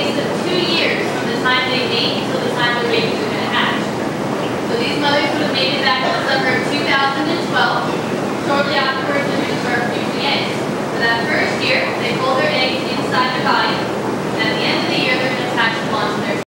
space of 2 years from the time they mate until the time their babies are going to hatch. So these mothers would have made it back in the summer of 2012.